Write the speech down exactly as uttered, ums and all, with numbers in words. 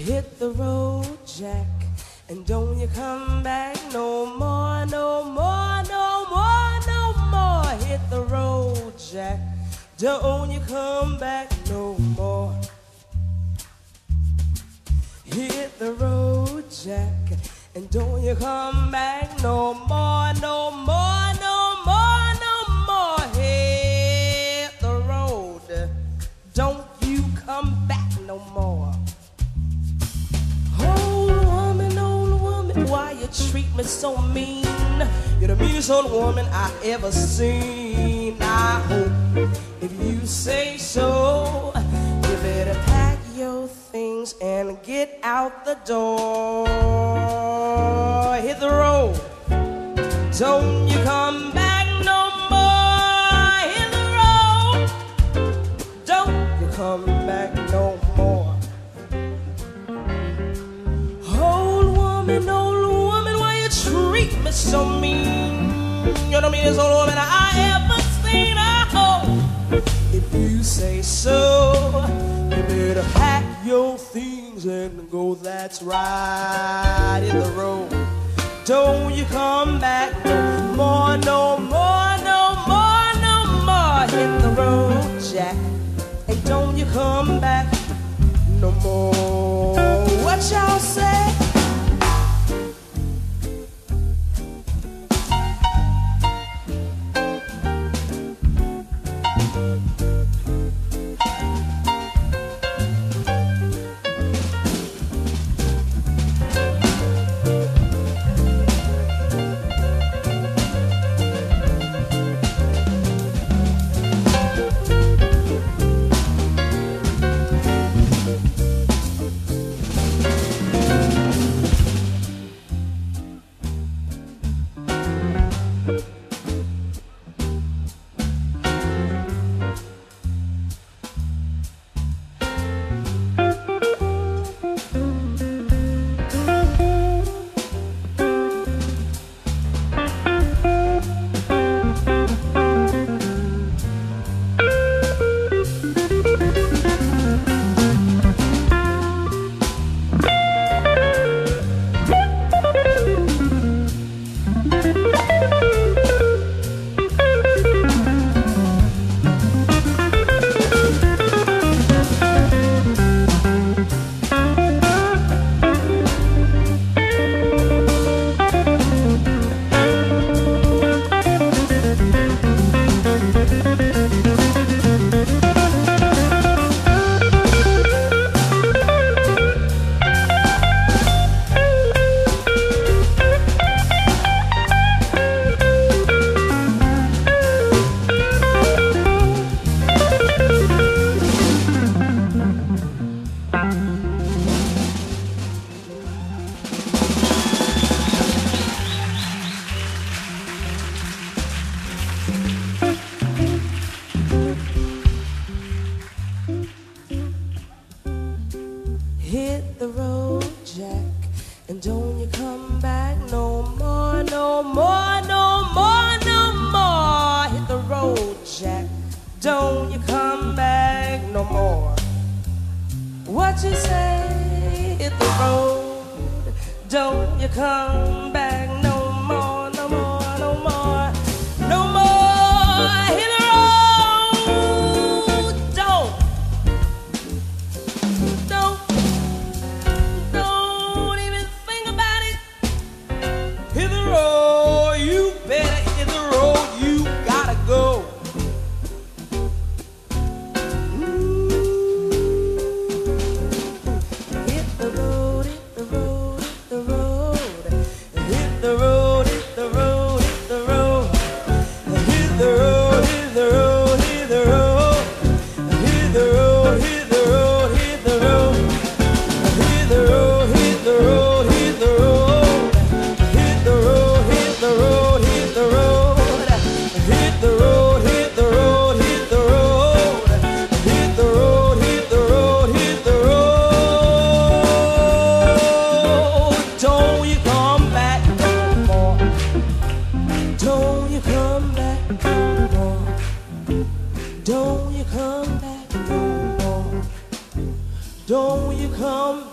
hit the road, Jack, and don't you come back no more, no more, no more, no more. Hit the road, Jack, don't you come back no more. Hit the road, Jack, and don't you come back no more, no more, no more, no more. Hit the road, don't you come back no more. Why you treat me so mean? You're the meanest old woman I ever seen. I hope if you say so, you better pack your things and get out the door. Hit the road, don't you come back no more. Hit the road, don't you come back no more. Old woman, old treat me so mean. You're the meanest old woman I ever seen. I hope if you say so, you better pack your things and go. That's right, in the road, don't you come back no more, no more, no more, no more. Hit the road, Jack, and don't you come back no more. What y'all say? Hit the road, Jack, and don't you come back no more, no more, no more, no more. Hit the road, Jack, don't you come back no more. What you say? Hit the road, don't you come back no more, no more, no more, no more. Hit the road, don't, don't. Don't you come back no more. Don't you come back.